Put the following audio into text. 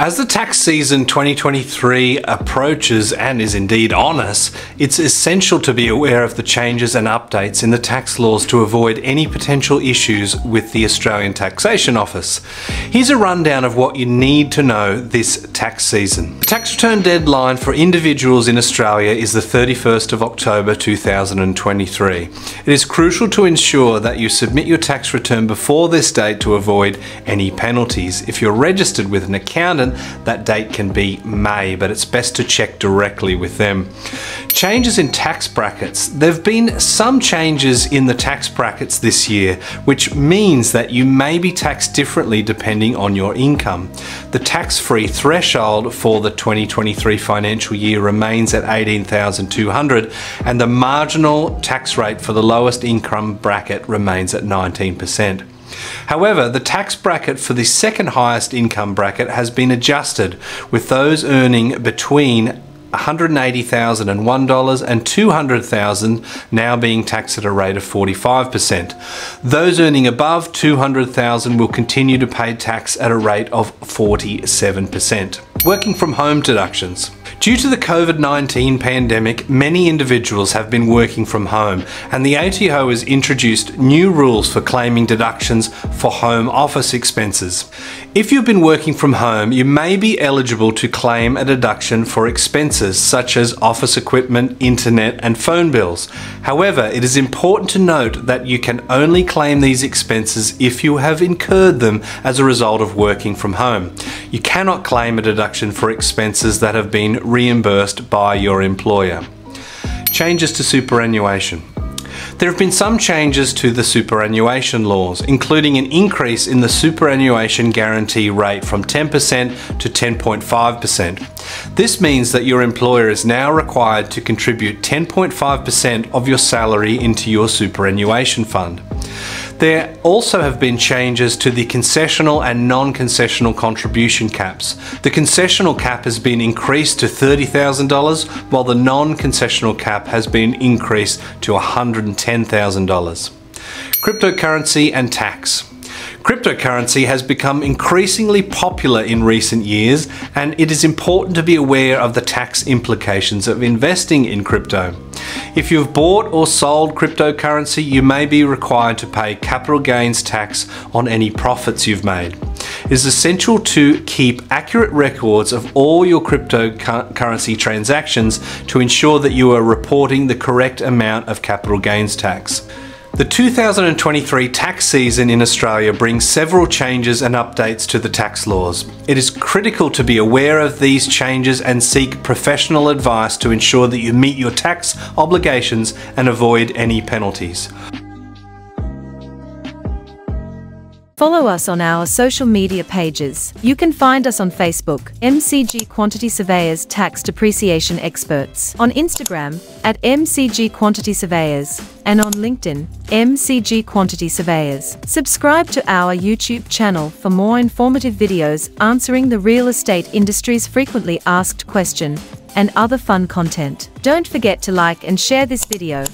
As the tax season 2023 approaches and is indeed on us, it's essential to be aware of the changes and updates in the tax laws to avoid any potential issues with the Australian Taxation Office. Here's a rundown of what you need to know this tax season. The tax return deadline for individuals in Australia is the 31st of October 2023. It is crucial to ensure that you submit your tax return before this date to avoid any penalties. If you're registered with an accountant, that date can be May, but it's best to check directly with them. Changes in tax brackets. There have been some changes in the tax brackets this year, which means that you may be taxed differently depending on your income. The tax-free threshold for the 2023 financial year remains at $18,200 and the marginal tax rate for the lowest income bracket remains at 19%. However, the tax bracket for the second highest income bracket has been adjusted, with those earning between $180,001 and $200,000 now being taxed at a rate of 45%. Those earning above $200,000 will continue to pay tax at a rate of 47%. Working from home deductions. Due to the COVID-19 pandemic, many individuals have been working from home, and the ATO has introduced new rules for claiming deductions for home office expenses. If you've been working from home, you may be eligible to claim a deduction for expenses such as office equipment, internet, and phone bills. However, it is important to note that you can only claim these expenses if you have incurred them as a result of working from home. You cannot claim a deduction for expenses that have been reimbursed by your employer. Changes to superannuation. There have been some changes to the superannuation laws, including an increase in the superannuation guarantee rate from 10% to 10.5%. This means that your employer is now required to contribute 10.5% of your salary into your superannuation fund. There also have been changes to the concessional and non-concessional contribution caps. The concessional cap has been increased to $30,000, while the non-concessional cap has been increased to $110,000. Cryptocurrency and tax. Cryptocurrency has become increasingly popular in recent years, and it is important to be aware of the tax implications of investing in crypto. If you've bought or sold cryptocurrency, you may be required to pay capital gains tax on any profits you've made. It is essential to keep accurate records of all your cryptocurrency transactions to ensure that you are reporting the correct amount of capital gains tax. The 2023 tax season in Australia brings several changes and updates to the tax laws. It is critical to be aware of these changes and seek professional advice to ensure that you meet your tax obligations and avoid any penalties. Follow us on our social media pages. You can find us on Facebook, MCG Quantity Surveyors Tax Depreciation Experts, on Instagram, at MCG Quantity Surveyors, and on LinkedIn, MCG Quantity Surveyors. Subscribe to our YouTube channel for more informative videos answering the real estate industry's frequently asked question and other fun content. Don't forget to like and share this video.